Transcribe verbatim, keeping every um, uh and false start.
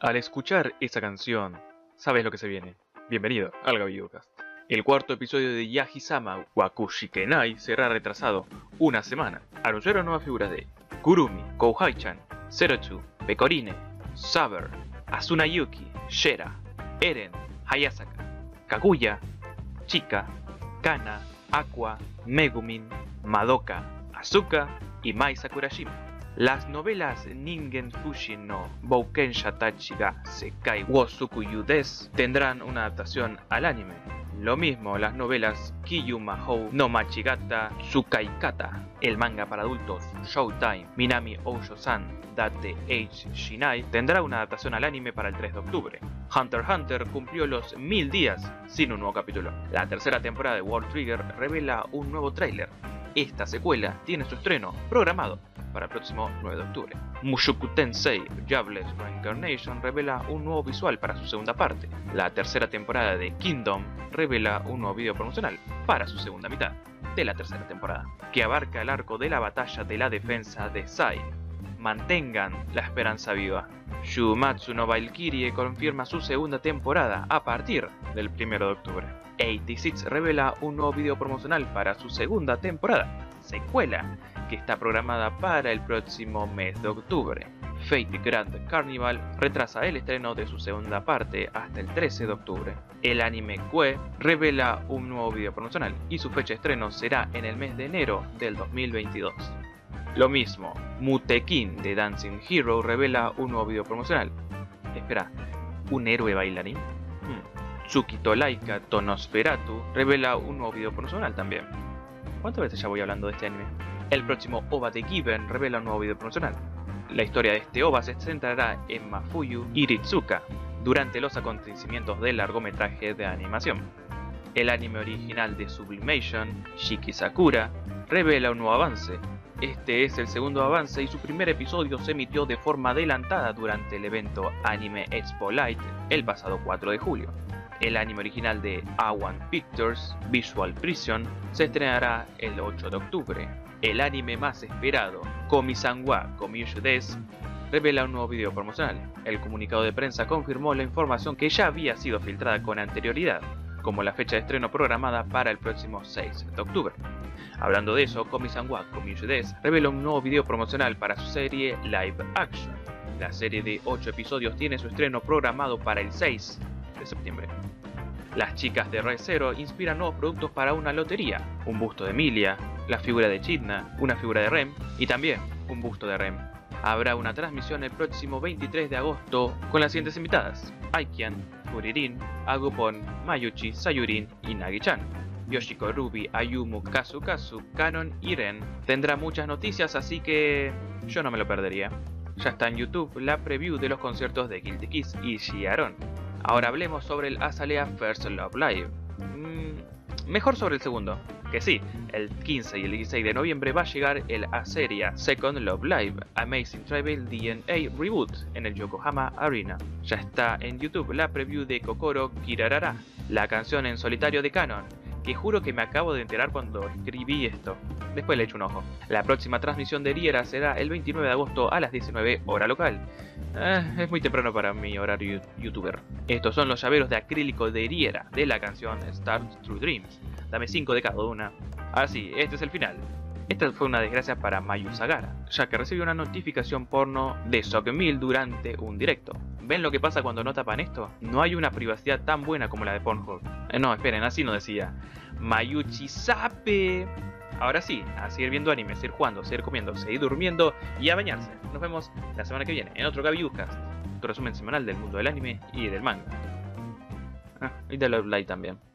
Al escuchar esa canción, sabes lo que se viene. Bienvenido al GabiuCast. El cuarto episodio de Yagi-sama Wakushikenai será retrasado una semana. Anunciaron nuevas figuras de Kurumi, Kouhai-chan, Serotu, Pecorine, Saber, Asuna Yuki, Shera, Eren, Hayasaka, Kaguya, Chika, Kana, Aqua, Megumin, Madoka, Asuka y Mai Sakurajima. Las novelas Ningen Fushi no Bouken Shatachi Ga, Sekai Wosukuyudes tendrán una adaptación al anime. Lo mismo las novelas Kiyuma Hou no Machigata Tsukai Kata, el manga para adultos Showtime Minami Ojo-san Date H Shinai tendrá una adaptación al anime para el tres de octubre. Hunter x Hunter cumplió los mil días sin un nuevo capítulo. La tercera temporada de World Trigger revela un nuevo tráiler. Esta secuela tiene su estreno programado para el próximo nueve de octubre. Mushoku Tensei Jobless Reincarnation revela un nuevo visual para su segunda parte. La tercera temporada de Kingdom revela un nuevo video promocional para su segunda mitad de la tercera temporada, que abarca el arco de la batalla de la defensa de Sai. Mantengan la esperanza viva. Shuumatsu no Valkyrie confirma su segunda temporada a partir del primero de octubre. ochenta y seis revela un nuevo video promocional para su segunda temporada, secuela, que está programada para el próximo mes de octubre. Fate Grand Carnival retrasa el estreno de su segunda parte hasta el trece de octubre. El anime Koe revela un nuevo video promocional y su fecha de estreno será en el mes de enero del dos mil veintidós. Lo mismo, Mutekin de Dancing Hero revela un nuevo video promocional. Espera, ¿un héroe bailarín? Hmm. Tsukito Laika Tonosferatu revela un nuevo video promocional también. ¿Cuántas veces ya voy hablando de este anime? El próximo OVA de Given revela un nuevo video promocional. La historia de este OVA se centrará en Mafuyu Iritsuka durante los acontecimientos del largometraje de animación. El anime original de Sublimation, Shikisakura, revela un nuevo avance. Este es el segundo avance y su primer episodio se emitió de forma adelantada durante el evento Anime Expo Light el pasado cuatro de julio. El anime original de A uno Pictures, Visual Prison, se estrenará el ocho de octubre. El anime más esperado, Komi-san wa Komyushou Desu, revela un nuevo video promocional. El comunicado de prensa confirmó la información que ya había sido filtrada con anterioridad, como la fecha de estreno programada para el próximo seis de octubre. Hablando de eso, Komi-san wa Komyushou Desu revela un nuevo video promocional para su serie Live Action. La serie de ocho episodios tiene su estreno programado para el seis de septiembre. Las chicas de Re:Zero inspiran nuevos productos para una lotería, un busto de Emilia, la figura de Chidna, una figura de Rem y también un busto de Rem. Habrá una transmisión el próximo veintitrés de agosto con las siguientes invitadas: Aikian, Kuririn, Agupon, Mayuchi, Sayurin y Nagi-chan. Yoshiko Ruby, Ayumu, Kazukazu, Kanon y Ren. Tendrá muchas noticias, así que yo no me lo perdería. Ya está en YouTube la preview de los conciertos de Guilty Kiss y Shiaron. Ahora hablemos sobre el Azalea First Love Live. Mm, mejor sobre el segundo. Que sí, el quince y el dieciséis de noviembre va a llegar el Azalea Second Love Live Amazing Travel D N A Reboot en el Yokohama Arena. Ya está en YouTube la preview de Kokoro Kirarara, la canción en solitario de Kanon, que juro que me acabo de enterar cuando escribí esto. Después le echo un ojo. La próxima transmisión de Riera será el veintinueve de agosto a las diecinueve hora local. Eh, es muy temprano para mi horario youtuber. Estos son los llaveros de acrílico de Riera de la canción Start True Dreams. Dame cinco de cada una. Ah sí, este es el final. Esta fue una desgracia para Mayu Sagara, ya que recibió una notificación porno de Sockmill durante un directo. ¿Ven lo que pasa cuando no tapan esto? No hay una privacidad tan buena como la de Pornhub. Eh, no, esperen, así no decía. Mayuchi Sape. Ahora sí, a seguir viendo anime, seguir jugando, seguir comiendo, seguir durmiendo y a bañarse. Nos vemos la semana que viene en otro GabiuCast, tu resumen semanal del mundo del anime y del manga. Ah, y de Love Live también.